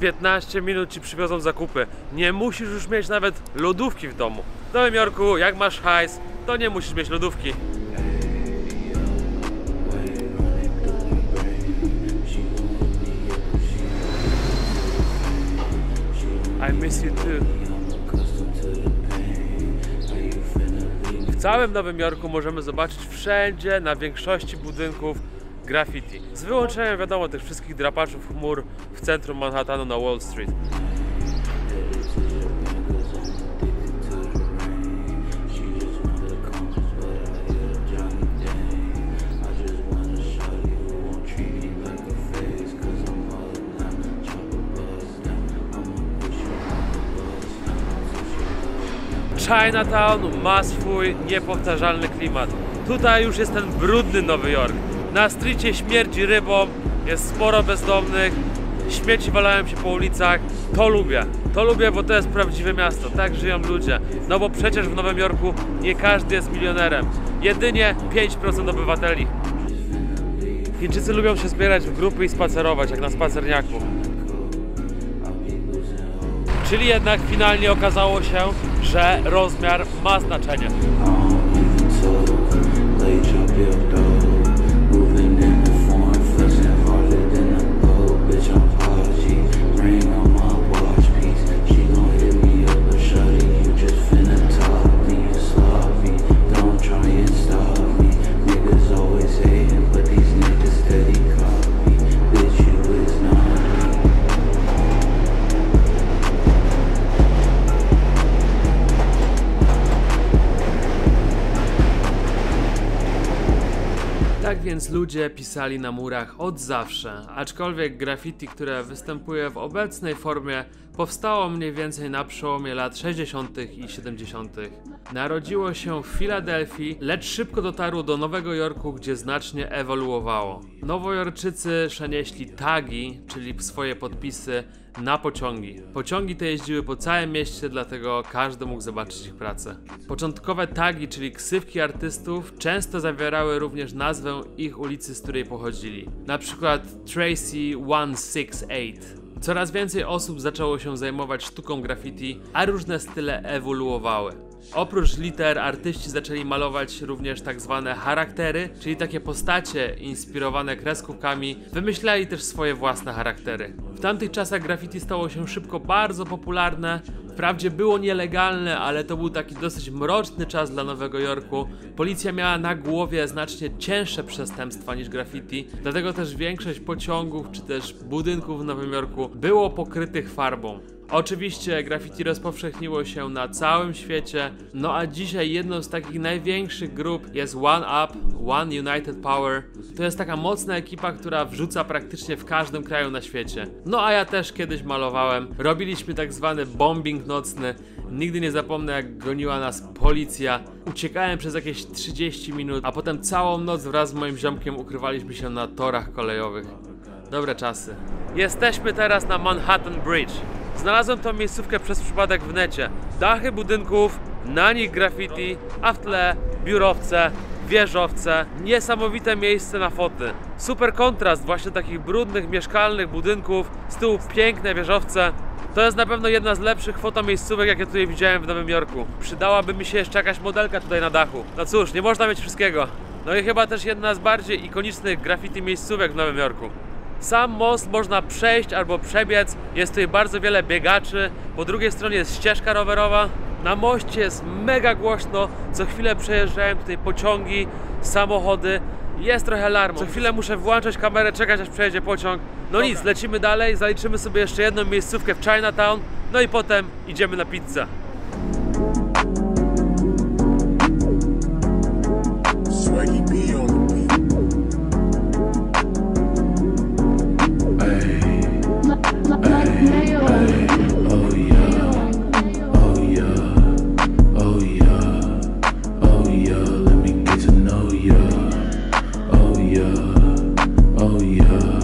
15 minut ci przywiozą zakupy. Nie musisz już mieć nawet lodówki w domu. W Nowym Jorku, jak masz hajs, to nie musisz mieć lodówki. I miss you too. W całym Nowym Jorku możemy zobaczyć wszędzie, na większości budynków, graffiti. Z wyłączeniem, wiadomo, tych wszystkich drapaczów chmur w centrum Manhattanu na Wall Street. Chinatown ma swój niepowtarzalny klimat. Tutaj już jest ten brudny Nowy Jork. Na streetie śmierdzi rybą, jest sporo bezdomnych, śmieci walają się po ulicach. To lubię, bo to jest prawdziwe miasto, tak żyją ludzie. No bo przecież w Nowym Jorku nie każdy jest milionerem, jedynie 5% obywateli. Chińczycy lubią się zbierać w grupy i spacerować, jak na spacerniaku. Czyli jednak finalnie okazało się, że rozmiar ma znaczenie. Tak więc ludzie pisali na murach od zawsze, aczkolwiek graffiti, które występuje w obecnej formie, powstało mniej więcej na przełomie lat 60. i 70. Narodziło się w Filadelfii, lecz szybko dotarło do Nowego Jorku, gdzie znacznie ewoluowało. Nowojorczycy przenieśli tagi, czyli swoje podpisy, na pociągi. Pociągi te jeździły po całym mieście, dlatego każdy mógł zobaczyć ich pracę. Początkowe tagi, czyli ksywki artystów, często zawierały również nazwę ich ulicy, z której pochodzili. Na przykład Tracy 168. Coraz więcej osób zaczęło się zajmować sztuką graffiti, a różne style ewoluowały. Oprócz liter artyści zaczęli malować również tak zwane charaktery, czyli takie postacie inspirowane kreskówkami, wymyślali też swoje własne charaktery. W tamtych czasach graffiti stało się szybko bardzo popularne, wprawdzie było nielegalne, ale to był taki dosyć mroczny czas dla Nowego Jorku. Policja miała na głowie znacznie cięższe przestępstwa niż graffiti, dlatego też większość pociągów czy też budynków w Nowym Jorku było pokrytych farbą. Oczywiście graffiti rozpowszechniło się na całym świecie, no a dzisiaj jedną z takich największych grup jest One United Power. To jest taka mocna ekipa, która wrzuca praktycznie w każdym kraju na świecie. No a ja też kiedyś malowałem, robiliśmy tak zwany bombing nocny. Nigdy nie zapomnę, jak goniła nas policja. Uciekałem przez jakieś 30 minut, a potem całą noc wraz z moim ziomkiem ukrywaliśmy się na torach kolejowych. Dobre czasy. Jesteśmy teraz na Manhattan Bridge. Znalazłem tą miejscówkę przez przypadek w necie. Dachy budynków, na nich graffiti, a w tle biurowce, wieżowce. Niesamowite miejsce na foty. Super kontrast właśnie takich brudnych, mieszkalnych budynków. Z tyłu piękne wieżowce. To jest na pewno jedna z lepszych fotomiejscówek, jakie tutaj widziałem w Nowym Jorku. Przydałaby mi się jeszcze jakaś modelka tutaj na dachu. No cóż, nie można mieć wszystkiego. No i chyba też jedna z bardziej ikonicznych graffiti miejscówek w Nowym Jorku. Sam most można przejść albo przebiec, jest tutaj bardzo wiele biegaczy, po drugiej stronie jest ścieżka rowerowa. Na moście jest mega głośno, co chwilę przejeżdżają tutaj pociągi, samochody, jest trochę alarmu. Co chwilę muszę włączać kamerę, czekać aż przejedzie pociąg. No nic, lecimy dalej, zaliczymy sobie jeszcze jedną miejscówkę w Chinatown, no i potem idziemy na pizzę. Oh yeah.